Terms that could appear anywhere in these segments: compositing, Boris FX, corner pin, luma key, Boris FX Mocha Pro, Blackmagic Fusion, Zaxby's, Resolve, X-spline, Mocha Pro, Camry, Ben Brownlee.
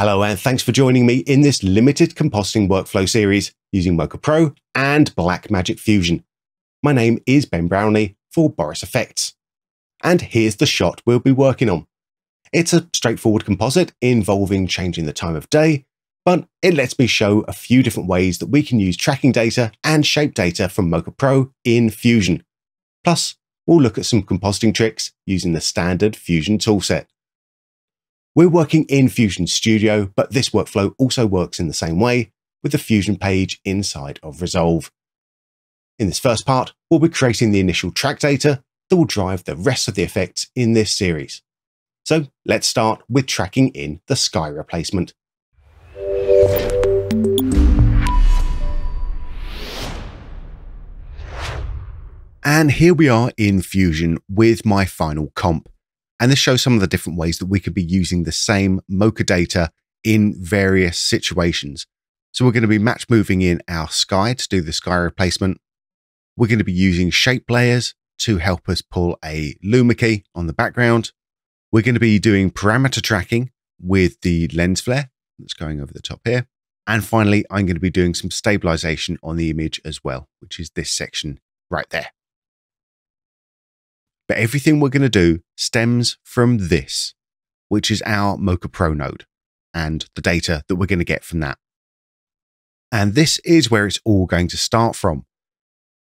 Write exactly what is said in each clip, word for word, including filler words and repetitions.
Hello and thanks for joining me in this limited compositing workflow series using Mocha Pro and Blackmagic Fusion. My name is Ben Brownlee for Boris F X. And here's the shot we'll be working on. It's a straightforward composite involving changing the time of day, but it lets me show a few different ways that we can use tracking data and shape data from Mocha Pro in Fusion. Plus, we'll look at some compositing tricks using the standard Fusion toolset. We're working in Fusion Studio, but this workflow also works in the same way with the Fusion page inside of Resolve. In this first part, we'll be creating the initial track data that will drive the rest of the effects in this series. So let's start with tracking in the sky replacement. And here we are in Fusion with my final comp. And this shows some of the different ways that we could be using the same Mocha data in various situations. So we're going to be match moving in our sky to do the sky replacement. We're going to be using shape layers to help us pull a luma key on the background. We're going to be doing parameter tracking with the lens flare that's going over the top here. And finally, I'm going to be doing some stabilization on the image as well, which is this section right there. But everything we're going to do stems from this, which is our Mocha Pro node and the data that we're going to get from that. And this is where it's all going to start from.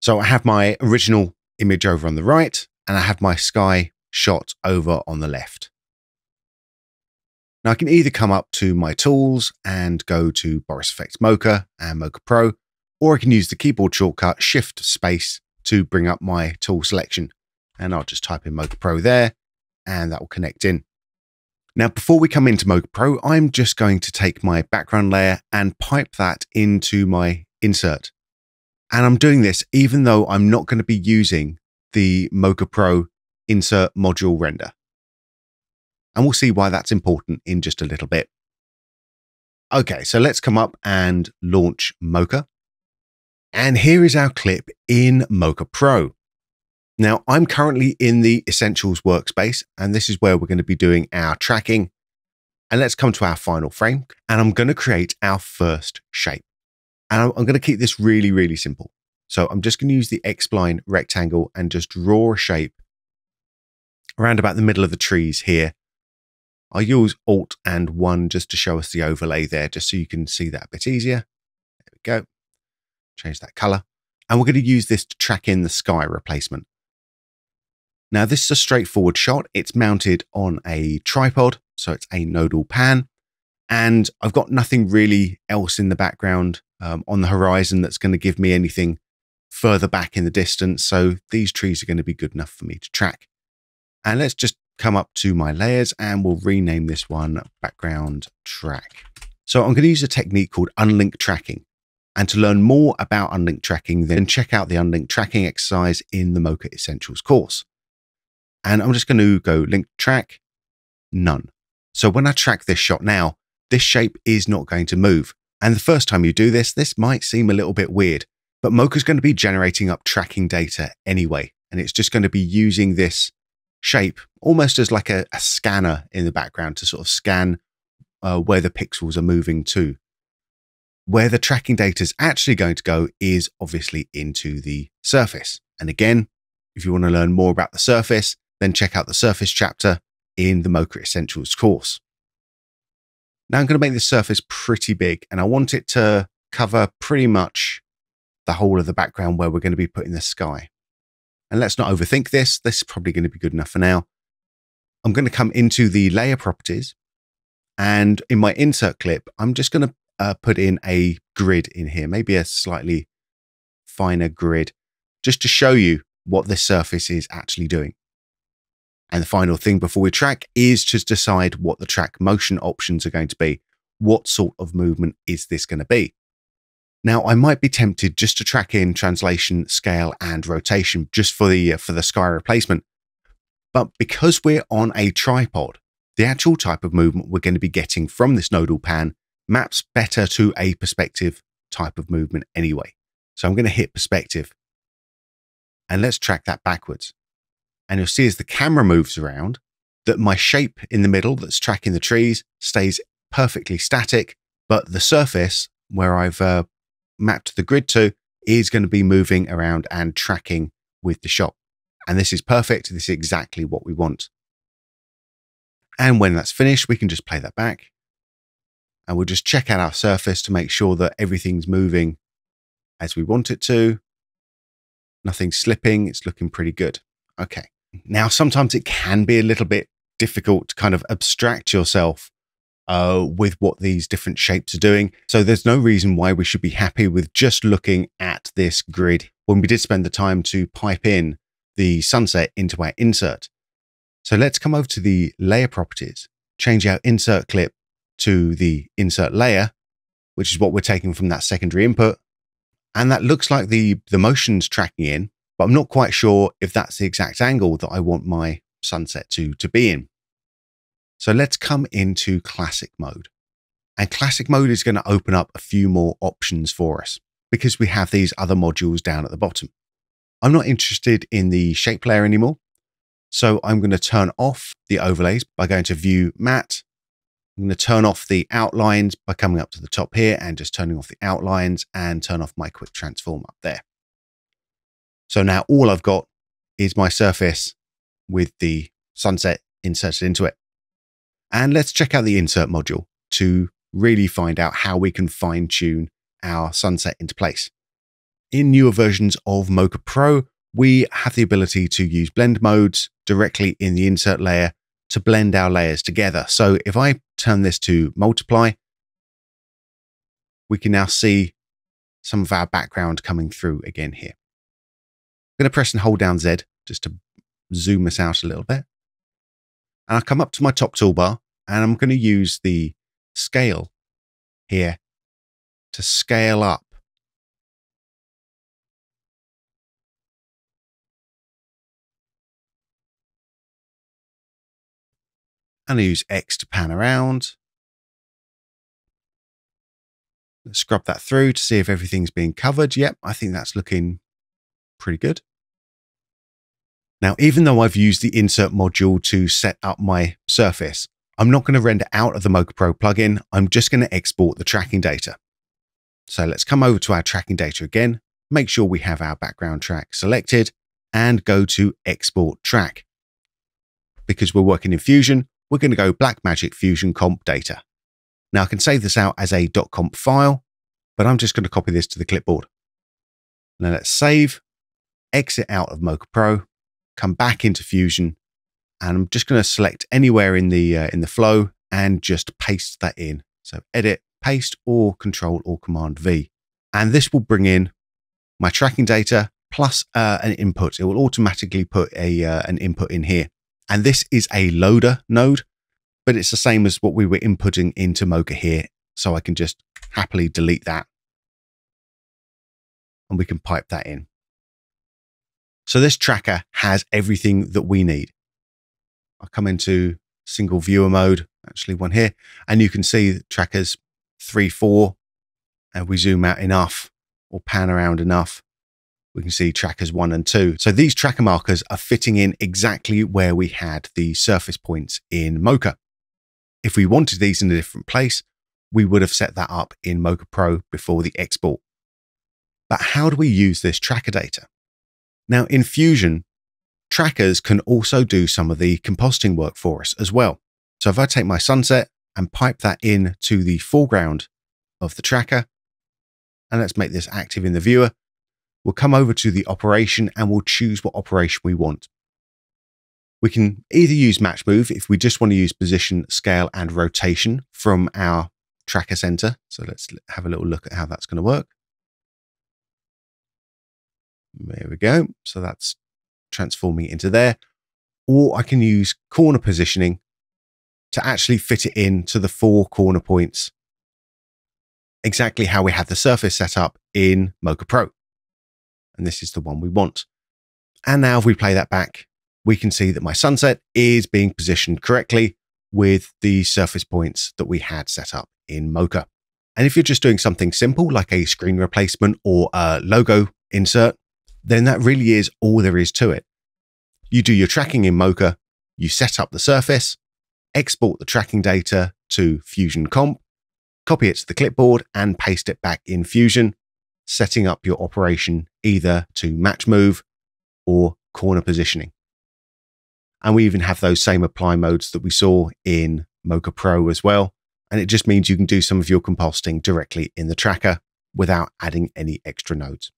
So I have my original image over on the right, and I have my sky shot over on the left. Now I can either come up to my tools and go to Boris F X Mocha and Mocha Pro, or I can use the keyboard shortcut Shift Space to bring up my tool selection. And I'll just type in Mocha Pro there, and that will connect in. Now, before we come into Mocha Pro, I'm just going to take my background layer and pipe that into my insert. And I'm doing this even though I'm not going to be using the Mocha Pro insert module render. And we'll see why that's important in just a little bit. Okay, so let's come up and launch Mocha. And here is our clip in Mocha Pro. Now, I'm currently in the Essentials workspace, and this is where we're going to be doing our tracking. And let's come to our final frame, and I'm going to create our first shape. And I'm going to keep this really, really simple. So I'm just going to use the X-spline rectangle and just draw a shape around about the middle of the trees here. I'll use Alt and one just to show us the overlay there, just so you can see that a bit easier. There we go. Change that color. And we're going to use this to track in the sky replacement. Now, this is a straightforward shot. It's mounted on a tripod, so it's a nodal pan. And I've got nothing really else in the background um, on the horizon that's going to give me anything further back in the distance. So these trees are going to be good enough for me to track. And let's just come up to my layers and we'll rename this one background track. So I'm going to use a technique called unlinked tracking. And to learn more about unlinked tracking, then check out the unlinked tracking exercise in the Mocha Essentials course. And I'm just going to go link track, none. So when I track this shot now, this shape is not going to move. And the first time you do this, this might seem a little bit weird, but Mocha's going to be generating up tracking data anyway. And it's just going to be using this shape almost as like a, a scanner in the background to sort of scan uh, where the pixels are moving to. Where the tracking data is actually going to go is obviously into the surface. And again, if you want to learn more about the surface, then check out the surface chapter in the Mocha Essentials course. Now I'm going to make the surface pretty big, and I want it to cover pretty much the whole of the background where we're going to be putting the sky. And let's not overthink this. This is probably going to be good enough for now. I'm going to come into the layer properties, and in my insert clip, I'm just going to uh, put in a grid in here, maybe a slightly finer grid, just to show you what this surface is actually doing. And the final thing before we track is to decide what the track motion options are going to be. What sort of movement is this going to be? Now, I might be tempted just to track in translation, scale, and rotation just for the, uh, for the sky replacement. But because we're on a tripod, the actual type of movement we're going to be getting from this nodal pan maps better to a perspective type of movement anyway. So I'm going to hit perspective. And let's track that backwards. And you'll see as the camera moves around that my shape in the middle that's tracking the trees stays perfectly static, but the surface where I've uh, mapped the grid to is going to be moving around and tracking with the shop. And this is perfect. This is exactly what we want. And when that's finished, we can just play that back. And we'll just check out our surface to make sure that everything's moving as we want it to. Nothing's slipping. It's looking pretty good. Okay. Now, sometimes it can be a little bit difficult to kind of abstract yourself uh, with what these different shapes are doing. So there's no reason why we should be happy with just looking at this grid when we did spend the time to pipe in the sunset into our insert. So let's come over to the layer properties, change our insert clip to the insert layer, which is what we're taking from that secondary input. And that looks like the, the motion's tracking in, but I'm not quite sure if that's the exact angle that I want my sunset to, to be in. So let's come into classic mode. And classic mode is going to open up a few more options for us because we have these other modules down at the bottom. I'm not interested in the shape layer anymore. So I'm going to turn off the overlays by going to view matte. I'm going to turn off the outlines by coming up to the top here and just turning off the outlines and turn off my quick transform up there. So now all I've got is my surface with the sunset inserted into it. And let's check out the insert module to really find out how we can fine tune our sunset into place. In newer versions of Mocha Pro, we have the ability to use blend modes directly in the insert layer to blend our layers together. So if I turn this to multiply, we can now see some of our background coming through again here. I'm going to press and hold down Z just to zoom us out a little bit. And I'll come up to my top toolbar and I'm going to use the scale here to scale up and I use X to pan around. Let's scrub that through to see if everything's being covered. Yep, I think that's looking pretty good. Now, even though I've used the insert module to set up my surface, I'm not going to render out of the Mocha Pro plugin. I'm just going to export the tracking data. So let's come over to our tracking data again, make sure we have our background track selected and go to export track. Because we're working in Fusion, we're going to go Blackmagic Fusion comp data. Now I can save this out as a .conf file, but I'm just going to copy this to the clipboard. Now let's save, exit out of Mocha Pro, come back into Fusion, and I'm just going to select anywhere in the, uh, in the flow and just paste that in. So edit, paste, or control or command V. And this will bring in my tracking data plus uh, an input. It will automatically put a, uh, an input in here. And this is a loader node, but it's the same as what we were inputting into Mocha here. So I can just happily delete that and we can pipe that in. So this tracker has everything that we need. I'll come into single viewer mode, actually one here, and you can see the trackers three, four, and we zoom out enough or pan around enough. We can see trackers one and two. So these tracker markers are fitting in exactly where we had the surface points in Mocha. If we wanted these in a different place, we would have set that up in Mocha Pro before the export. But how do we use this tracker data? Now in Fusion, trackers can also do some of the compositing work for us as well. So if I take my sunset and pipe that in to the foreground of the tracker, and let's make this active in the viewer, we'll come over to the operation and we'll choose what operation we want. We can either use match move if we just want to use position, scale and rotation from our tracker center. So let's have a little look at how that's going to work. There we go. So that's transforming it into there. Or I can use corner positioning to actually fit it in to the four corner points, exactly how we had the surface set up in Mocha Pro. And this is the one we want. And now if we play that back, we can see that my sunset is being positioned correctly with the surface points that we had set up in Mocha. And if you're just doing something simple like a screen replacement or a logo insert, then that really is all there is to it. You do your tracking in Mocha, you set up the surface, export the tracking data to Fusion Comp, copy it to the clipboard and paste it back in Fusion, setting up your operation either to match move or corner positioning. And we even have those same apply modes that we saw in Mocha Pro as well. And it just means you can do some of your composting directly in the tracker without adding any extra nodes.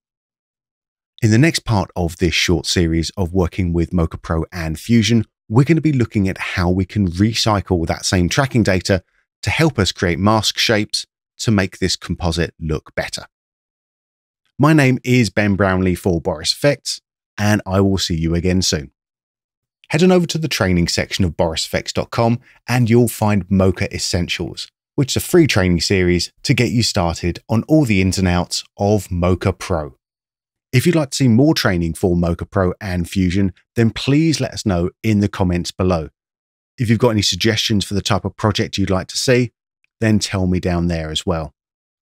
In the next part of this short series of working with Mocha Pro and Fusion, we're going to be looking at how we can recycle that same tracking data to help us create mask shapes to make this composite look better. My name is Ben Brownlee for Boris F X, and I will see you again soon. Head on over to the training section of boris f x dot com and you'll find Mocha Essentials, which is a free training series to get you started on all the ins and outs of Mocha Pro. If you'd like to see more training for Mocha Pro and Fusion, then please let us know in the comments below. If you've got any suggestions for the type of project you'd like to see, then tell me down there as well.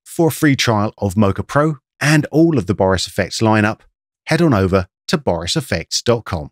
For a free trial of Mocha Pro and all of the Boris F X lineup, head on over to boris f x dot com.